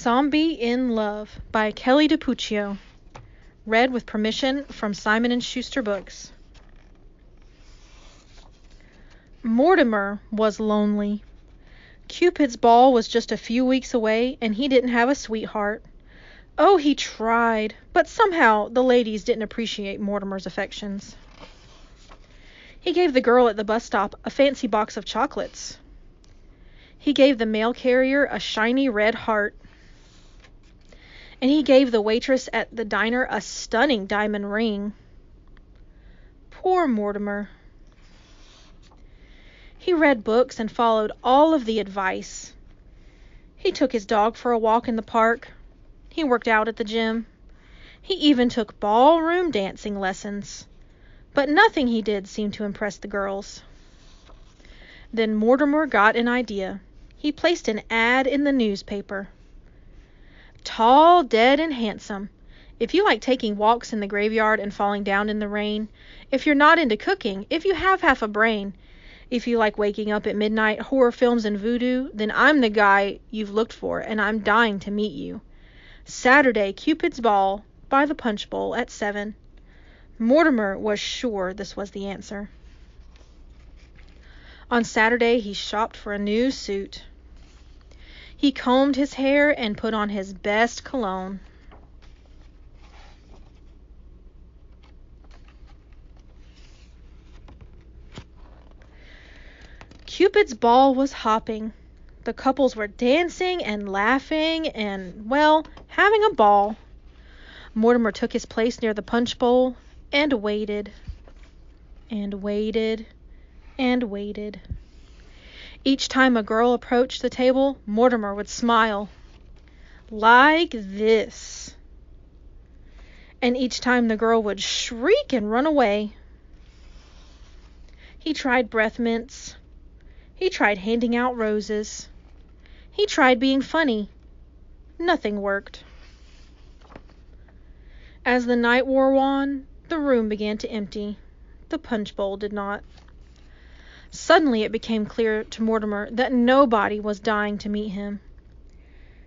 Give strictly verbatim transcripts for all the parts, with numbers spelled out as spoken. Zombie in Love by Kelly DiPucchio. Read with permission from Simon and Schuster Books. Mortimer was lonely. Cupid's ball was just a few weeks away, and he didn't have a sweetheart. Oh, he tried, but somehow the ladies didn't appreciate Mortimer's affections. He gave the girl at the bus stop a fancy box of chocolates. He gave the mail carrier a shiny red heart. And he gave the waitress at the diner a stunning diamond ring. Poor Mortimer. He read books and followed all of the advice. He took his dog for a walk in the park. He worked out at the gym. He even took ballroom dancing lessons. But nothing he did seemed to impress the girls. Then Mortimer got an idea. He placed an ad in the newspaper. Tall, dead, and handsome. If you like taking walks in the graveyard and falling down in the rain, if you're not into cooking, if you have half a brain, if you like waking up at midnight, horror films, and voodoo, then I'm the guy you've looked for, and I'm dying to meet you. Saturday, Cupid's Ball by the Punch Bowl at seven. Mortimer was sure this was the answer. On Saturday, he shopped for a new suit. He combed his hair and put on his best cologne. Cupid's ball was hopping. The couples were dancing and laughing and, well, having a ball. Mortimer took his place near the punch bowl and waited and waited and waited. Each time a girl approached the table, Mortimer would smile. Like this. And each time the girl would shriek and run away. He tried breath mints. He tried handing out roses. He tried being funny. Nothing worked. As the night wore on, the room began to empty. The punch bowl did not. Suddenly it became clear to Mortimer that nobody was dying to meet him.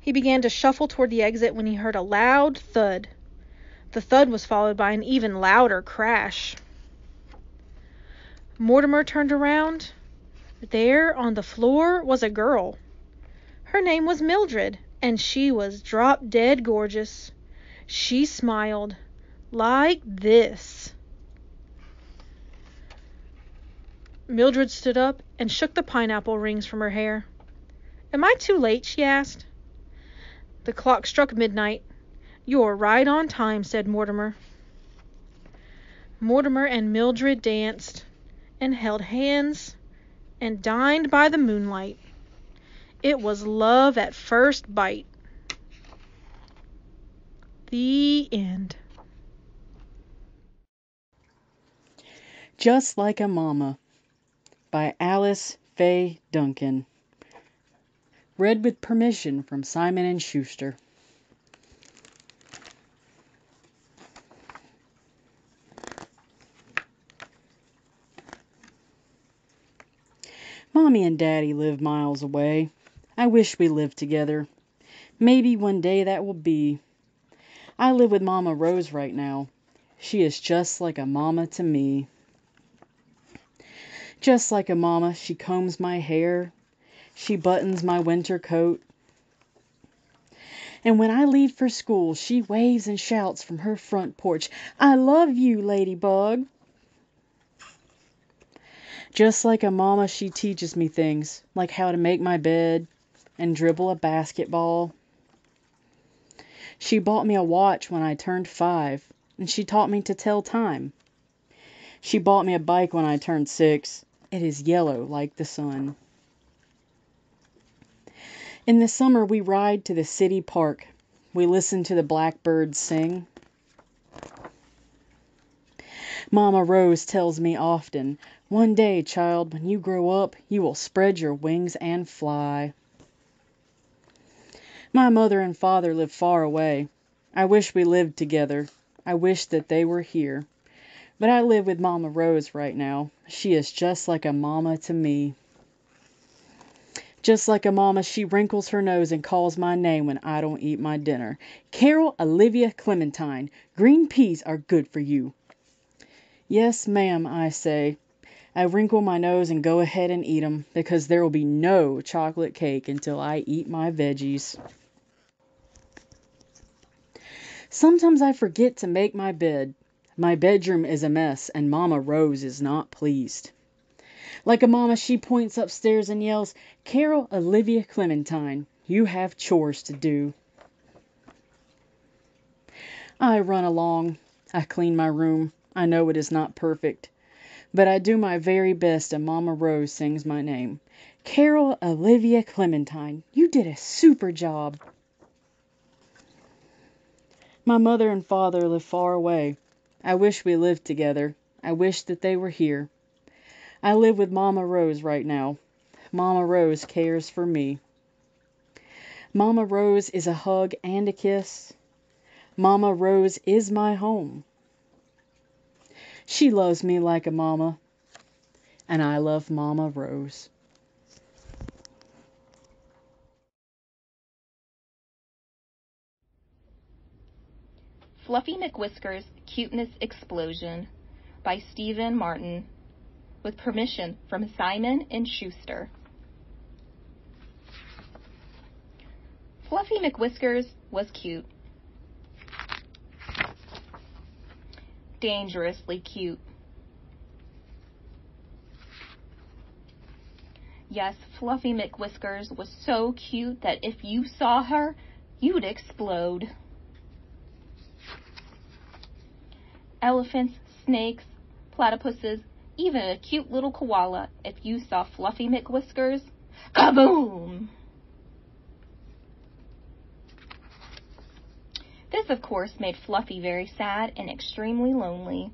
He began to shuffle toward the exit when he heard a loud thud. The thud was followed by an even louder crash. Mortimer turned around. There on the floor was a girl. Her name was Mildred, and she was drop dead gorgeous. She smiled like this. Mildred stood up and shook the pineapple rings from her hair. "Am I too late?" she asked. The clock struck midnight. "You're right on time," said Mortimer. Mortimer and Mildred danced and held hands and dined by the moonlight. It was love at first bite. The end. Just Like a Mama by Alice Faye Duncan. Read with permission from Simon and Schuster. Mommy and Daddy live miles away. I wish we lived together. Maybe one day that will be. I live with Mama Rose right now. She is just like a mama to me. Just like a mama, she combs my hair, she buttons my winter coat. And when I leave for school, she waves and shouts from her front porch, "I love you, Ladybug." Just like a mama, she teaches me things, like how to make my bed and dribble a basketball. She bought me a watch when I turned five, and she taught me to tell time. She bought me a bike when I turned six. It is yellow like the sun. In the summer, we ride to the city park. We listen to the blackbirds sing. Mama Rose tells me often, "One day, child, when you grow up, you will spread your wings and fly." My mother and father live far away. I wish we lived together. I wish that they were here. But I live with Mama Rose right now. She is just like a mama to me. Just like a mama, she wrinkles her nose and calls my name when I don't eat my dinner. Carol Olivia Clementine, green peas are good for you. Yes, ma'am, I say. I wrinkle my nose and go ahead and eat 'em, because there will be no chocolate cake until I eat my veggies. Sometimes I forget to make my bed. My bedroom is a mess, and Mama Rose is not pleased. Like a mama, she points upstairs and yells, "Carol Olivia Clementine, you have chores to do." I run along. I clean my room. I know it is not perfect, but I do my very best, and Mama Rose sings my name. "Carol Olivia Clementine, you did a super job." My mother and father live far away. I wish we lived together. I wish that they were here. I live with Mama Rose right now. Mama Rose cares for me. Mama Rose is a hug and a kiss. Mama Rose is my home. She loves me like a mama, and I love Mama Rose. Fluffy McWhiskers' Cuteness Explosion by Stephen Martin, with permission from Simon and Schuster. Fluffy McWhiskers was cute. Dangerously cute. Yes, Fluffy McWhiskers was so cute that if you saw her, you'd explode. Elephants, snakes, platypuses, even a cute little koala. If you saw Fluffy McWhiskers, kaboom! This, of course, made Fluffy very sad and extremely lonely.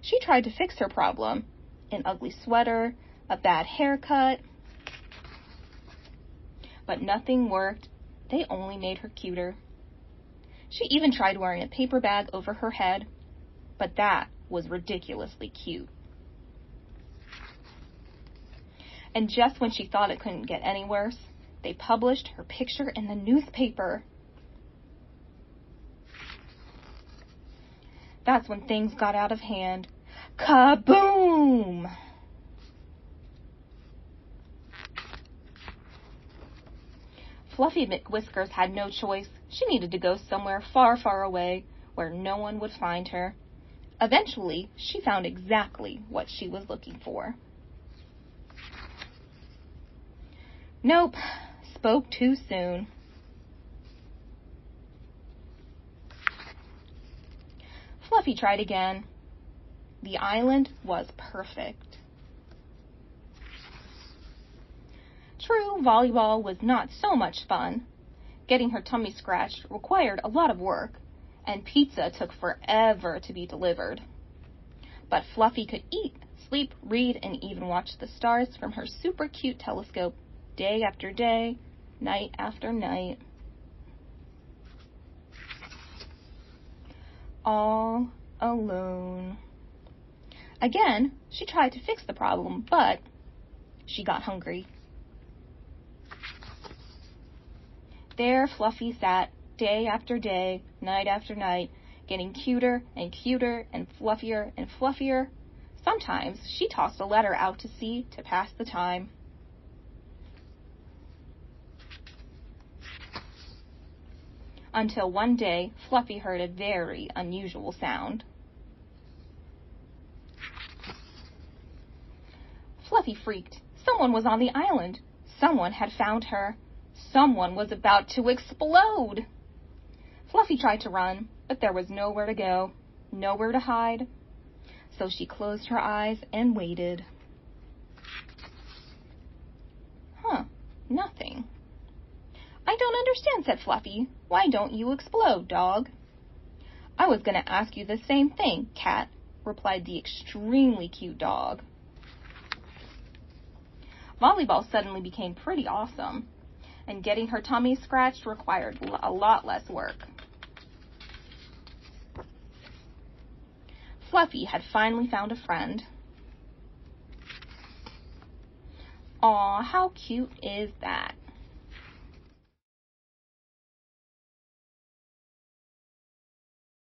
She tried to fix her problem. An ugly sweater, a bad haircut. But nothing worked. They only made her cuter. She even tried wearing a paper bag over her head. But that was ridiculously cute. And just when she thought it couldn't get any worse, they published her picture in the newspaper. That's when things got out of hand. Kaboom! Fluffy McWhiskers had no choice. She needed to go somewhere far, far away where no one would find her. Eventually, she found exactly what she was looking for. Nope, spoke too soon. Fluffy tried again. The island was perfect. True, volleyball was not so much fun. Getting her tummy scratched required a lot of work, and pizza took forever to be delivered. But Fluffy could eat, sleep, read, and even watch the stars from her super cute telescope day after day, night after night. All alone. Again, she tried to fix the problem, but she got hungry. There Fluffy sat day after day, night after night, getting cuter and cuter and fluffier and fluffier. Sometimes she tossed a letter out to sea to pass the time. Until one day, Fluffy heard a very unusual sound. Fluffy freaked. Someone was on the island. Someone had found her. Someone was about to explode. Fluffy tried to run, but there was nowhere to go, nowhere to hide. So she closed her eyes and waited. Huh, nothing. "I don't understand," said Fluffy. "Why don't you explode, dog?" "I was going to ask you the same thing, cat," replied the extremely cute dog. Volleyball suddenly became pretty awesome, and getting her tummy scratched required a lot less work. Fluffy had finally found a friend. Aw, how cute is that?